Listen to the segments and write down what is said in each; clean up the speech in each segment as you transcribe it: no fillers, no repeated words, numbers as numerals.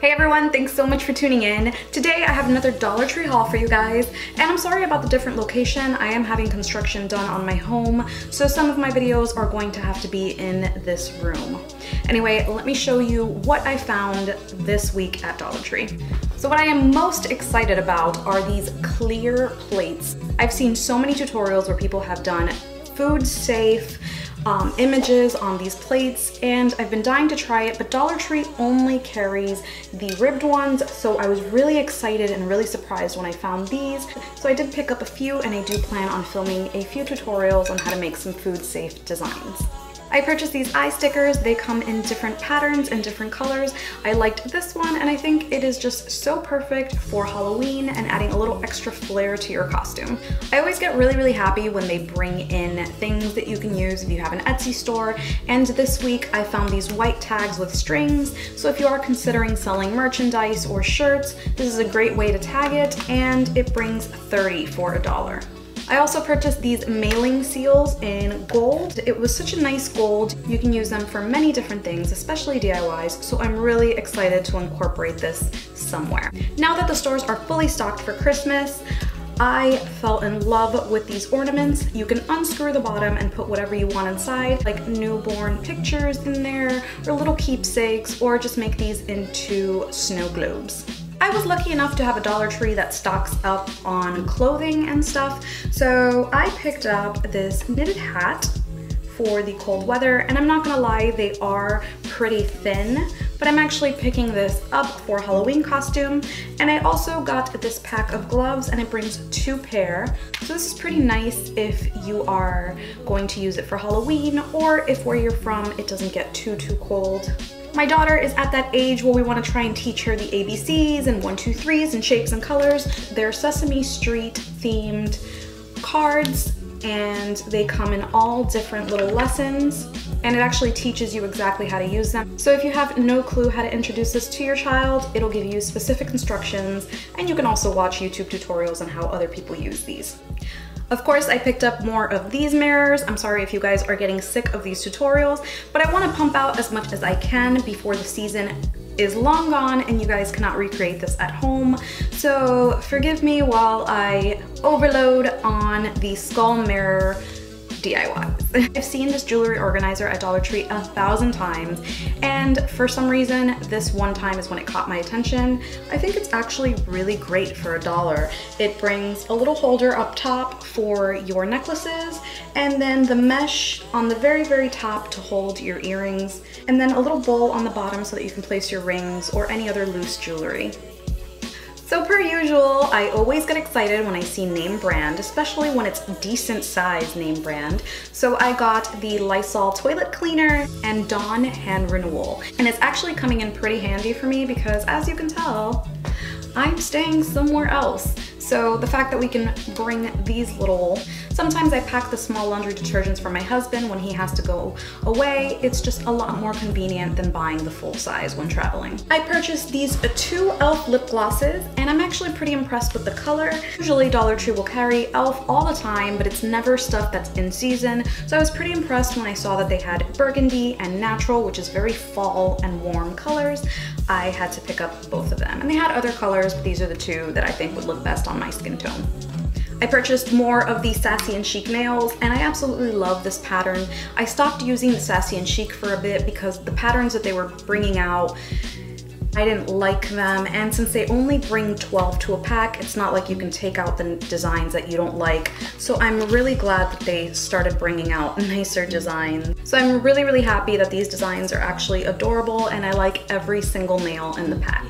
Hey everyone, thanks so much for tuning in. Today I have another Dollar Tree haul for you guys, and I'm sorry about the different location. I am having construction done on my home, so some of my videos are going to have to be in this room. Anyway, let me show you what I found this week at Dollar Tree. So what I am most excited about are these clear plates. I've seen so many tutorials where people have done food safe images on these plates, and I've been dying to try it, but Dollar Tree only carries the ribbed ones, so I was really excited and really surprised when I found these. So I did pick up a few, and I do plan on filming a few tutorials on how to make some food safe designs. I purchased these eye stickers. They come in different patterns and different colors. I liked this one, and I think it is just so perfect for Halloween and adding a little extra flair to your costume. I always get really, really happy when they bring in things that you can use if you have an Etsy store, and this week I found these white tags with strings, so if you are considering selling merchandise or shirts, this is a great way to tag it, and it brings 30 for $1. I also purchased these mailing seals in gold. It was such a nice gold. You can use them for many different things, especially DIYs, so I'm really excited to incorporate this somewhere. Now that the stores are fully stocked for Christmas, I fell in love with these ornaments. You can unscrew the bottom and put whatever you want inside, like newborn pictures in there, or little keepsakes, or just make these into snow globes. I was lucky enough to have a Dollar Tree that stocks up on clothing and stuff, so I picked up this knitted hat for the cold weather, and I'm not gonna lie, they are pretty thin, but I'm actually picking this up for a Halloween costume. And I also got this pack of gloves, and it brings 2 pair. So this is pretty nice if you are going to use it for Halloween, or if where you're from it doesn't get too cold. My daughter is at that age where we want to try and teach her the ABCs and 1, 2, 3s and shapes and colors. They're Sesame Street themed cards, and they come in all different little lessons, and it actually teaches you exactly how to use them. So if you have no clue how to introduce this to your child, it'll give you specific instructions, and you can also watch YouTube tutorials on how other people use these. Of course, I picked up more of these mirrors. I'm sorry if you guys are getting sick of these tutorials, but I want to pump out as much as I can before the season is long gone and you guys cannot recreate this at home. So forgive me while I overload on the skull mirror DIYs. I've seen this jewelry organizer at Dollar Tree 1,000 times, and for some reason this one time is when it caught my attention. I think it's actually really great for $1. It brings a little holder up top for your necklaces, and then the mesh on the very, very top to hold your earrings, and then a little bowl on the bottom so that you can place your rings or any other loose jewelry. So per usual, I always get excited when I see name brand, especially when it's decent size name brand. So I got the Lysol toilet cleaner and Dawn hand renewal. And it's actually coming in pretty handy for me because, as you can tell, I'm staying somewhere else. So the fact that we can bring these little, sometimes I pack the small laundry detergents for my husband when he has to go away. It's just a lot more convenient than buying the full size when traveling. I purchased these 2 ELF lip glosses, and I'm actually pretty impressed with the color. Usually Dollar Tree will carry ELF all the time, but it's never stuff that's in season. So I was pretty impressed when I saw that they had burgundy and natural, which is very fall and warm colors. I had to pick up both of them. And they had other colors, but these are the 2 that I think would look best on my skin tone. I purchased more of the Sassy and Chic nails, and I absolutely love this pattern. I stopped using the Sassy and Chic for a bit because the patterns that they were bringing out, I didn't like them, and since they only bring 12 to a pack, it's not like you can take out the designs that you don't like. So I'm really glad that they started bringing out nicer designs. So I'm really, really happy that these designs are actually adorable, and I like every single nail in the pack.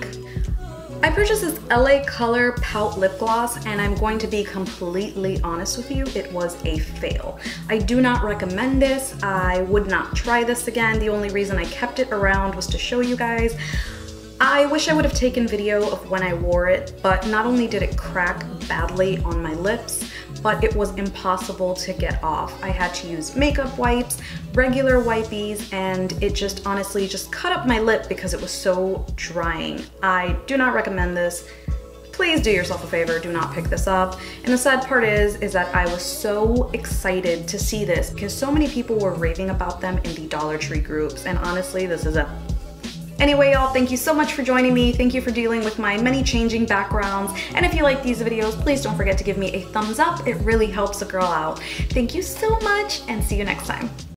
I purchased this LA Color Pout Lip Gloss, and I'm going to be completely honest with you, it was a fail. I do not recommend this. I would not try this again. The only reason I kept it around was to show you guys. I wish I would have taken video of when I wore it, but not only did it crack badly on my lips, but it was impossible to get off. I had to use makeup wipes, regular wipies, and it just honestly just cut up my lip because it was so drying. I do not recommend this. Please do yourself a favor, do not pick this up. And the sad part is that I was so excited to see this because so many people were raving about them in the Dollar Tree groups, and honestly this is a Anyway, y'all, thank you so much for joining me. Thank you for dealing with my many changing backgrounds. And if you like these videos, please don't forget to give me a thumbs up. It really helps a girl out. Thank you so much, and see you next time.